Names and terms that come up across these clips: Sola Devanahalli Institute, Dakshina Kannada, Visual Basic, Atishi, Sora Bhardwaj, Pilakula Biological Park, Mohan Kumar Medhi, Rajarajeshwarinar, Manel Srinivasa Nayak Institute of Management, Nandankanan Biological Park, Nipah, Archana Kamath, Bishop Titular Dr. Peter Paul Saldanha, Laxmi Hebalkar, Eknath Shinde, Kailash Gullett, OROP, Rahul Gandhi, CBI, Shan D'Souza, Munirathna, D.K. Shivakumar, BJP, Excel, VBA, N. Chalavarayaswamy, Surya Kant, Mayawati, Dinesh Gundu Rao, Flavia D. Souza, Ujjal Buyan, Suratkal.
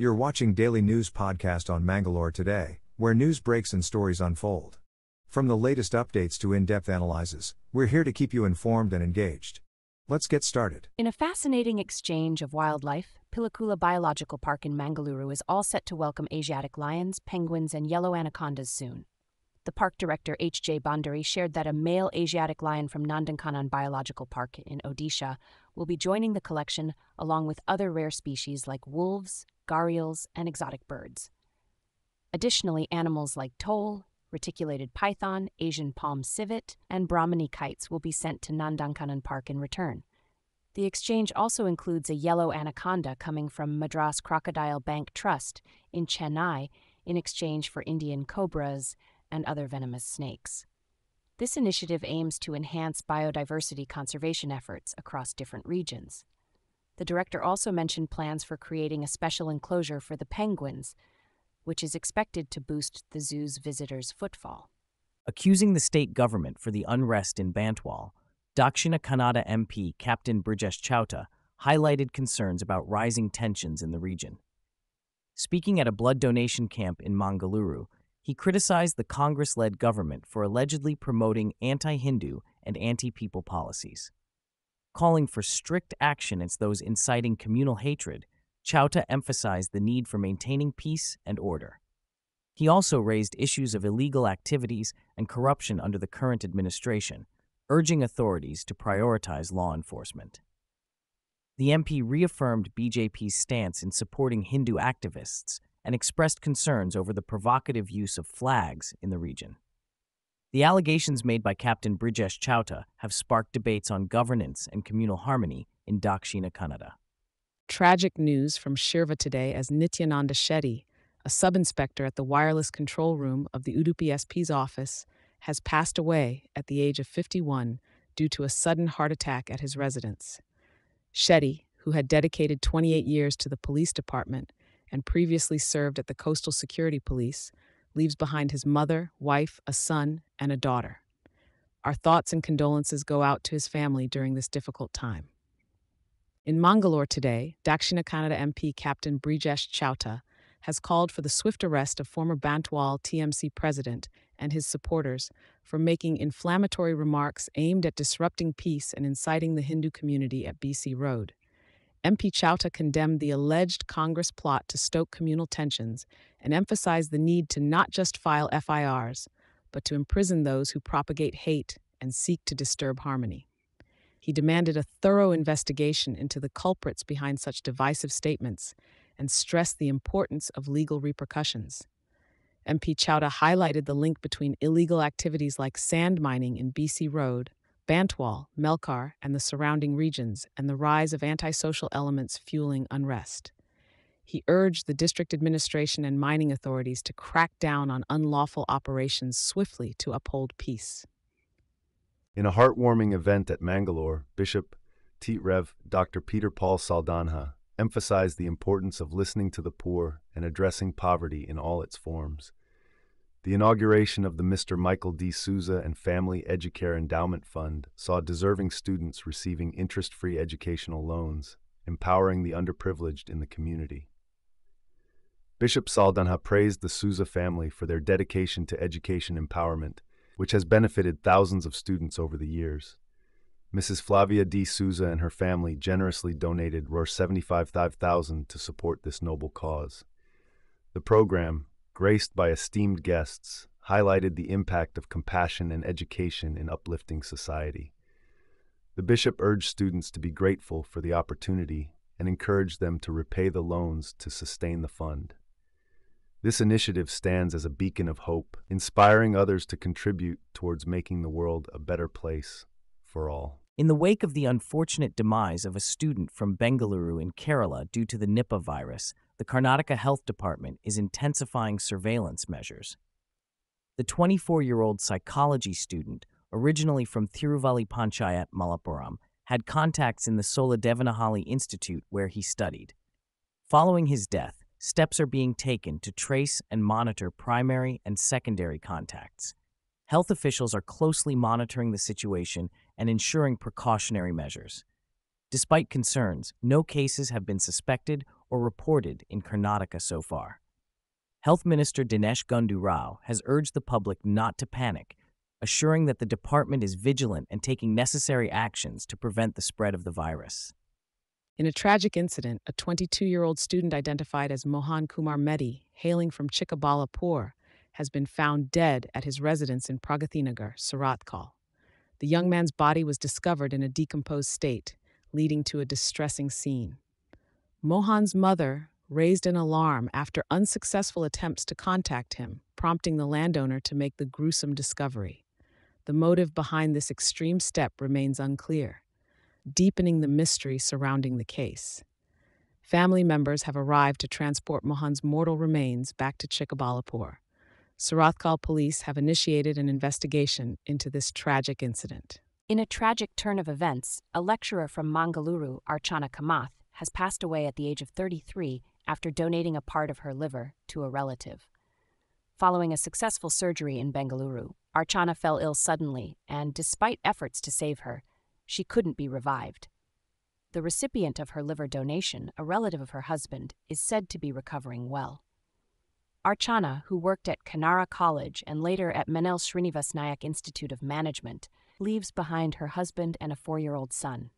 You're watching Daily News Podcast on Mangalore Today, where news breaks and stories unfold. From the latest updates to in-depth analyses, we're here to keep you informed and engaged. Let's get started. In a fascinating exchange of wildlife, Pilakula Biological Park in Mangaluru is all set to welcome Asiatic lions, penguins, and yellow anacondas soon. The park director H.J. Bondari shared that a male Asiatic lion from Nandankanan Biological Park in Odisha will be joining the collection along with other rare species like wolves, gharials, and exotic birds. Additionally, animals like tole, reticulated python, Asian palm civet, and Brahmini kites will be sent to Nandankanan Park in return. The exchange also includes a yellow anaconda coming from Madras Crocodile Bank Trust in Chennai in exchange for Indian cobras and other venomous snakes. This initiative aims to enhance biodiversity conservation efforts across different regions. The director also mentioned plans for creating a special enclosure for the penguins, which is expected to boost the zoo's visitors' footfall. Accusing the state government for the unrest in Bantwal, Dakshina Kannada MP Captain Brijesh Chowta highlighted concerns about rising tensions in the region. Speaking at a blood donation camp in Mangaluru, he criticized the Congress-led government for allegedly promoting anti-Hindu and anti-people policies. Calling for strict action against those inciting communal hatred, Chowta emphasized the need for maintaining peace and order. He also raised issues of illegal activities and corruption under the current administration, urging authorities to prioritize law enforcement. The MP reaffirmed BJP's stance in supporting Hindu activists and expressed concerns over the provocative use of flags in the region. The allegations made by Captain Brijesh Chowta have sparked debates on governance and communal harmony in Dakshina Kannada. Tragic news from Shirva today as Nityananda Shetty, a sub-inspector at the wireless control room of the Udupi SP's office, has passed away at the age of 51 due to a sudden heart attack at his residence. Shetty, who had dedicated 28 years to the police department and previously served at the Coastal Security Police, leaves behind his mother, wife, a son, and a daughter. Our thoughts and condolences go out to his family during this difficult time. In Mangalore today, Dakshina Kannada MP Captain Brijesh Chowta has called for the swift arrest of former Bantwal TMC president and his supporters for making inflammatory remarks aimed at disrupting peace and inciting the Hindu community at BC Road. MP Chowta condemned the alleged Congress plot to stoke communal tensions and emphasized the need to not just file FIRs, but to imprison those who propagate hate and seek to disturb harmony. He demanded a thorough investigation into the culprits behind such divisive statements and stressed the importance of legal repercussions. MP Chowta highlighted the link between illegal activities like sand mining in BC Road, Bantwal, Melkar, and the surrounding regions, and the rise of antisocial elements fueling unrest. He urged the district administration and mining authorities to crack down on unlawful operations swiftly to uphold peace. In a heartwarming event at Mangalore, Bishop Titular Dr. Peter Paul Saldanha emphasized the importance of listening to the poor and addressing poverty in all its forms. The inauguration of the Mr. Michael D. Souza and Family Educare Endowment Fund saw deserving students receiving interest-free educational loans, empowering the underprivileged in the community. Bishop Saldanha praised the Souza family for their dedication to education empowerment, which has benefited thousands of students over the years. Mrs. Flavia D. Souza and her family generously donated $75,000 to support this noble cause. The program, graced by esteemed guests, highlighted the impact of compassion and education in uplifting society. The bishop urged students to be grateful for the opportunity and encouraged them to repay the loans to sustain the fund. This initiative stands as a beacon of hope, inspiring others to contribute towards making the world a better place for all. In the wake of the unfortunate demise of a student from Bengaluru in Kerala due to the Nipah virus, the Karnataka Health Department is intensifying surveillance measures. The 24-year-old psychology student, originally from Thiruvally Panchayat, Malappuram, had contacts in the Sola Devanahalli Institute where he studied. Following his death, steps are being taken to trace and monitor primary and secondary contacts. Health officials are closely monitoring the situation and ensuring precautionary measures. Despite concerns, no cases have been suspected or reported in Karnataka so far. Health Minister Dinesh Gundu Rao has urged the public not to panic, assuring that the department is vigilant and taking necessary actions to prevent the spread of the virus. In a tragic incident, a 22-year-old student identified as Mohan Kumar Medhi, hailing from Chikkaballapur, has been found dead at his residence in Pragathinagar, Suratkal. The young man's body was discovered in a decomposed state, leading to a distressing scene. Mohan's mother raised an alarm after unsuccessful attempts to contact him, prompting the landowner to make the gruesome discovery. The motive behind this extreme step remains unclear, deepening the mystery surrounding the case. Family members have arrived to transport Mohan's mortal remains back to Chikkaballapur. Suratkal police have initiated an investigation into this tragic incident. In a tragic turn of events, a lecturer from Mangaluru, Archana Kamath, has passed away at the age of 33 after donating a part of her liver to a relative. Following a successful surgery in Bengaluru, Archana fell ill suddenly, and despite efforts to save her, she couldn't be revived. The recipient of her liver donation, a relative of her husband, is said to be recovering well. Archana, who worked at Kanara College and later at Manel Srinivasa Nayak Institute of Management, leaves behind her husband and a 4-year-old son.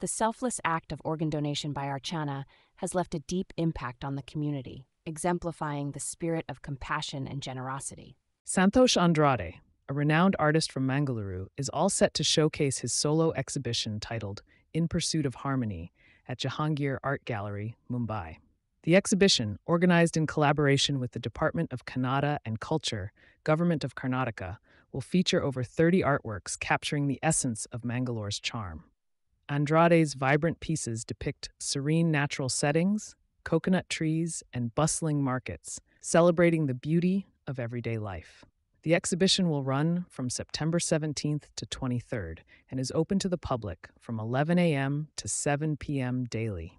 The selfless act of organ donation by Archana has left a deep impact on the community, exemplifying the spirit of compassion and generosity. Santosh Andrade, a renowned artist from Mangaluru, is all set to showcase his solo exhibition titled In Pursuit of Harmony at Jahangir Art Gallery, Mumbai. The exhibition, organized in collaboration with the Department of Kannada and Culture, Government of Karnataka, will feature over 30 artworks capturing the essence of Mangalore's charm. Andrade's vibrant pieces depict serene natural settings, coconut trees, and bustling markets, celebrating the beauty of everyday life. The exhibition will run from September 17th to 23rd and is open to the public from 11 a.m. to 7 p.m. daily.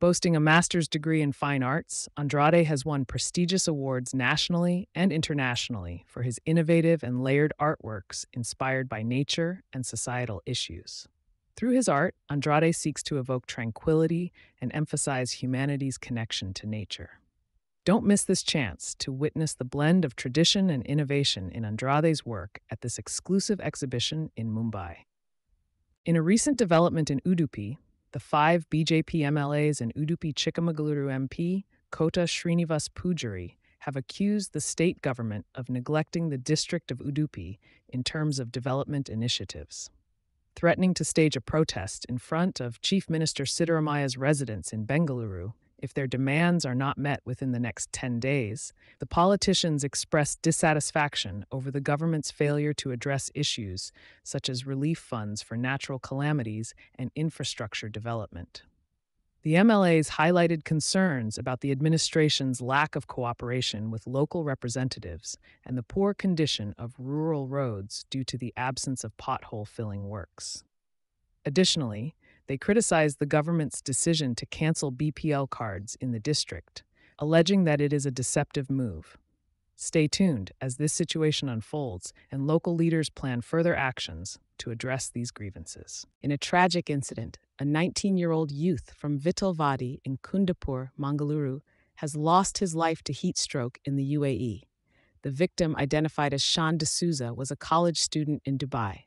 Boasting a master's degree in fine arts, Andrade has won prestigious awards nationally and internationally for his innovative and layered artworks inspired by nature and societal issues. Through his art, Andrade seeks to evoke tranquility and emphasize humanity's connection to nature. Don't miss this chance to witness the blend of tradition and innovation in Andrade's work at this exclusive exhibition in Mumbai. In a recent development in Udupi, the 5 BJP MLAs and Udupi Chikmagaluru MP, Kota Srinivas Pujari, have accused the state government of neglecting the district of Udupi in terms of development initiatives, threatening to stage a protest in front of Chief Minister Siddharamaya's residence in Bengaluru if their demands are not met within the next 10 days. The politicians expressed dissatisfaction over the government's failure to address issues such as relief funds for natural calamities and infrastructure development. The MLAs highlighted concerns about the administration's lack of cooperation with local representatives and the poor condition of rural roads due to the absence of pothole-filling works. Additionally, they criticized the government's decision to cancel BPL cards in the district, alleging that it is a deceptive move. Stay tuned as this situation unfolds and local leaders plan further actions to address these grievances. In a tragic incident, a 19-year-old youth from Vittalvadi in Kundapur, Mangaluru, has lost his life to heat stroke in the UAE. The victim, identified as Shan D'Souza, was a college student in Dubai.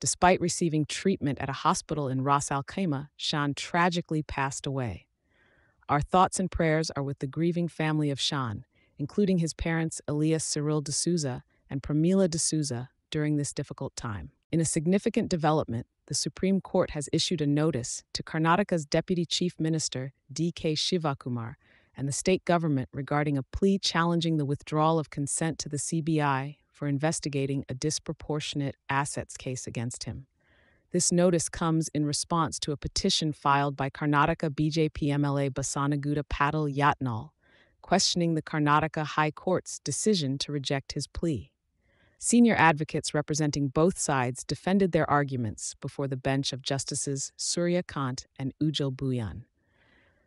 Despite receiving treatment at a hospital in Ras Al Khaimah, Shan tragically passed away. Our thoughts and prayers are with the grieving family of Shan, including his parents Elias Cyril D'Souza and Pramila D'Souza, during this difficult time. In a significant development, the Supreme Court has issued a notice to Karnataka's Deputy Chief Minister D.K. Shivakumar and the state government regarding a plea challenging the withdrawal of consent to the CBI for investigating a disproportionate assets case against him. This notice comes in response to a petition filed by Karnataka BJP MLA Basanagouda Patil Yatnal, questioning the Karnataka High Court's decision to reject his plea. Senior advocates representing both sides defended their arguments before the bench of Justices Surya Kant and Ujjal Buyan.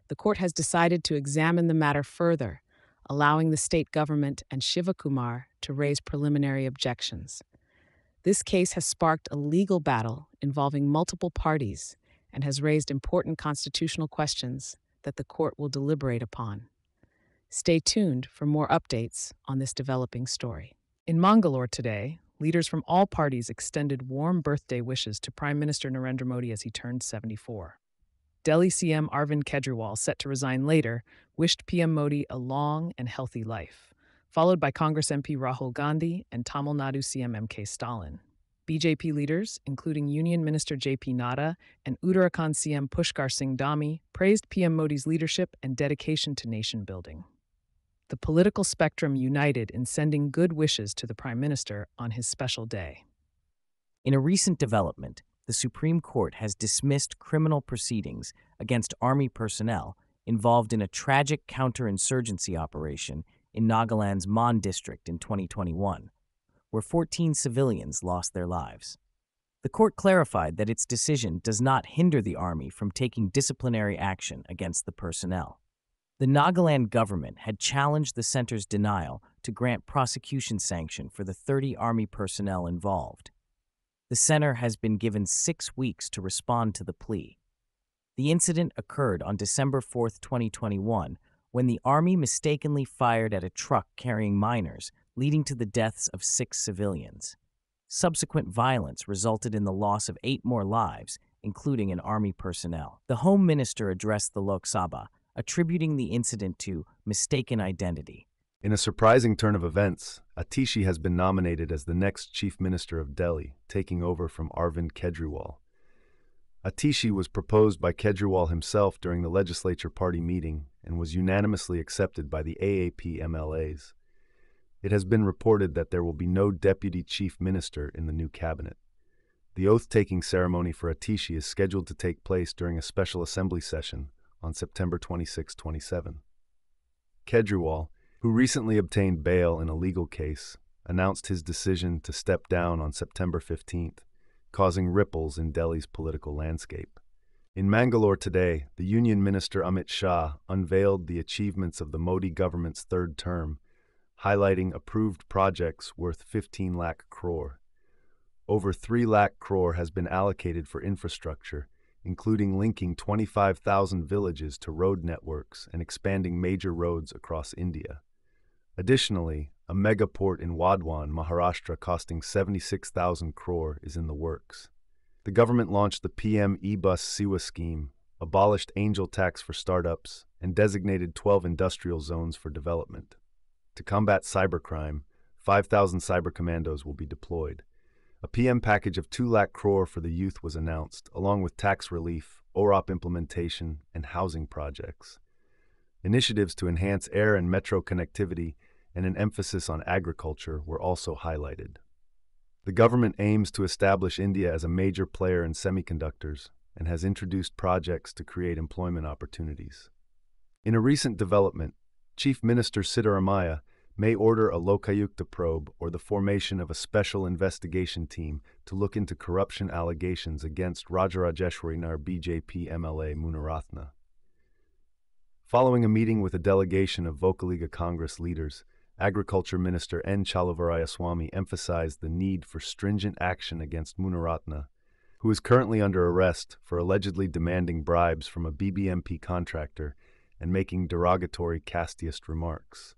The court has decided to examine the matter further, allowing the state government and Shivakumar to raise preliminary objections. This case has sparked a legal battle involving multiple parties, and has raised important constitutional questions that the court will deliberate upon. Stay tuned for more updates on this developing story. In Mangalore today, leaders from all parties extended warm birthday wishes to Prime Minister Narendra Modi as he turned 74. Delhi CM Arvind Kejriwal, set to resign later, wished PM Modi a long and healthy life, followed by Congress MP Rahul Gandhi and Tamil Nadu CM MK Stalin. BJP leaders, including Union Minister J.P. Nadda and Uttarakhand CM Pushkar Singh Dhami, praised PM Modi's leadership and dedication to nation building. The political spectrum united in sending good wishes to the Prime Minister on his special day. In a recent development, the Supreme Court has dismissed criminal proceedings against Army personnel involved in a tragic counterinsurgency operation in Nagaland's Mon district in 2021. Where 14 civilians lost their lives. The court clarified that its decision does not hinder the Army from taking disciplinary action against the personnel. The Nagaland government had challenged the center's denial to grant prosecution sanction for the 30 Army personnel involved. The center has been given 6 weeks to respond to the plea. The incident occurred on December 4, 2021, when the Army mistakenly fired at a truck carrying miners, leading to the deaths of 6 civilians. Subsequent violence resulted in the loss of 8 more lives, including an Army personnel. The Home Minister addressed the Lok Sabha, attributing the incident to mistaken identity. In a surprising turn of events, Atishi has been nominated as the next Chief Minister of Delhi, taking over from Arvind Kejriwal. Atishi was proposed by Kejriwal himself during the legislature party meeting and was unanimously accepted by the AAP MLAs. It has been reported that there will be no deputy chief minister in the new cabinet. The oath-taking ceremony for Atishi is scheduled to take place during a special assembly session on September 26-27. Kejriwal, who recently obtained bail in a legal case, announced his decision to step down on September 15th, causing ripples in Delhi's political landscape. In Mangalore today, the Union Minister Amit Shah unveiled the achievements of the Modi government's third term, highlighting approved projects worth 15 lakh crore. Over 3 lakh crore has been allocated for infrastructure, including linking 25,000 villages to road networks and expanding major roads across India. Additionally, a mega port in Wadhwan, Maharashtra, costing 76,000 crore is in the works. The government launched the PM E-Bus Sewa scheme, abolished angel tax for startups, and designated 12 industrial zones for development. To combat cybercrime, 5,000 cyber commandos will be deployed. A PM package of 2 lakh crore for the youth was announced, along with tax relief, OROP implementation, and housing projects. Initiatives to enhance air and metro connectivity and an emphasis on agriculture were also highlighted. The government aims to establish India as a major player in semiconductors and has introduced projects to create employment opportunities. In a recent development, Chief Minister Siddaramaiah may order a Lokayukta probe or the formation of a special investigation team to look into corruption allegations against Rajarajeshwarinar BJP MLA Munirathna. Following a meeting with a delegation of Vokaliga Congress leaders, Agriculture Minister N. Chalavarayaswamy emphasized the need for stringent action against Munirathna, who is currently under arrest for allegedly demanding bribes from a BBMP contractor and making derogatory casteist remarks.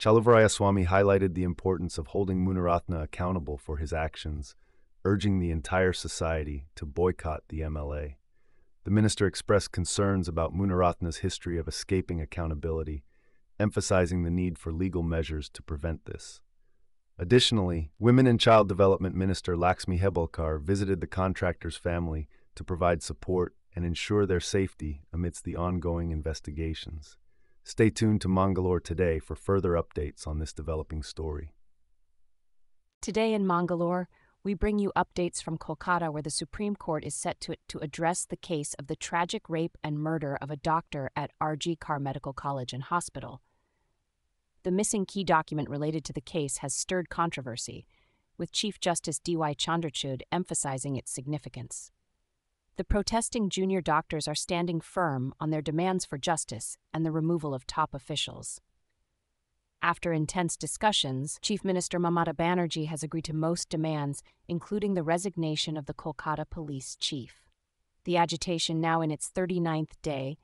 Chalavarayaswamy highlighted the importance of holding Munirathna accountable for his actions, urging the entire society to boycott the MLA. The minister expressed concerns about Munirathna's history of escaping accountability, emphasizing the need for legal measures to prevent this. Additionally, Women and Child Development Minister Laxmi Hebalkar visited the contractor's family to provide support and ensure their safety amidst the ongoing investigations. Stay tuned to Mangalore Today for further updates on this developing story. Today in Mangalore, we bring you updates from Kolkata, where the Supreme Court is set to address the case of the tragic rape and murder of a doctor at R.G. Carr Medical College and Hospital. The missing key document related to the case has stirred controversy, with Chief Justice D.Y. Chandrachud emphasizing its significance. The protesting junior doctors are standing firm on their demands for justice and the removal of top officials. After intense discussions, Chief Minister Mamata Banerjee has agreed to most demands, including the resignation of the Kolkata police chief. the agitation, now in its 39th day,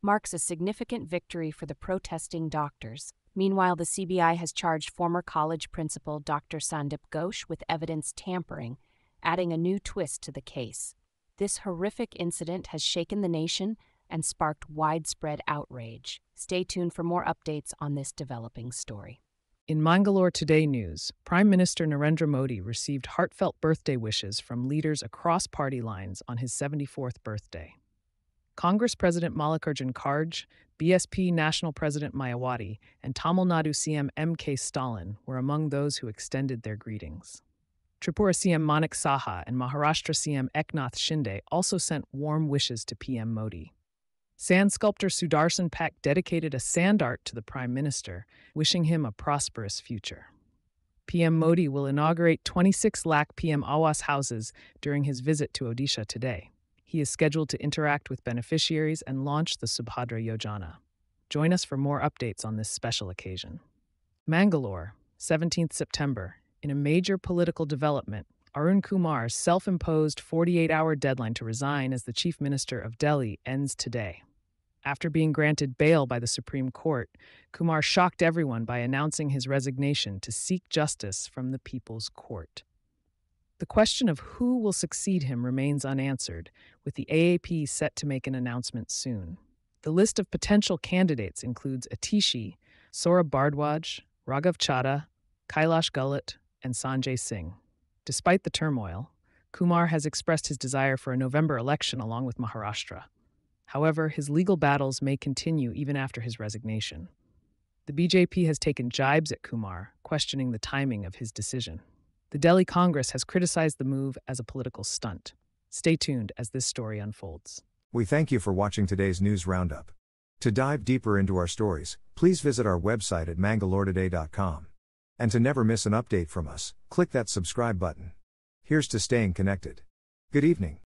marks a significant victory for the protesting doctors. Meanwhile, the CBI has charged former college principal Dr. Sandeep Ghosh with evidence tampering, adding a new twist to the case. This horrific incident has shaken the nation and sparked widespread outrage. Stay tuned for more updates on this developing story. In Mangalore Today News, Prime Minister Narendra Modi received heartfelt birthday wishes from leaders across party lines on his 74th birthday. Congress President Mallikarjun Kharge, BSP National President Mayawati, and Tamil Nadu CM MK Stalin were among those who extended their greetings. Tripura CM Manik Saha and Maharashtra CM Eknath Shinde also sent warm wishes to PM Modi. Sand sculptor Sudarsan Pak dedicated a sand art to the Prime Minister, wishing him a prosperous future. PM Modi will inaugurate 26 lakh PM Awas houses during his visit to Odisha today. He is scheduled to interact with beneficiaries and launch the Subhadra Yojana. Join us for more updates on this special occasion. Mangalore, 17th September. In a major political development, Arun Kumar's self-imposed 48-hour deadline to resign as the Chief Minister of Delhi ends today. After being granted bail by the Supreme Court, Kumar shocked everyone by announcing his resignation to seek justice from the People's Court. The question of who will succeed him remains unanswered, with the AAP set to make an announcement soon. The list of potential candidates includes Atishi, Sora Bhardwaj, Raghav Chadha, Kailash Gullett, and Sanjay Singh. Despite the turmoil, Kumar has expressed his desire for a November election along with Maharashtra. However, his legal battles may continue even after his resignation. The BJP has taken jibes at Kumar, questioning the timing of his decision. The Delhi Congress has criticized the move as a political stunt. Stay tuned as this story unfolds. We thank you for watching today's news roundup. To dive deeper into our stories, please visit our website at mangaloretoday.com. And to never miss an update from us, click that subscribe button. Here's to staying connected. Good evening.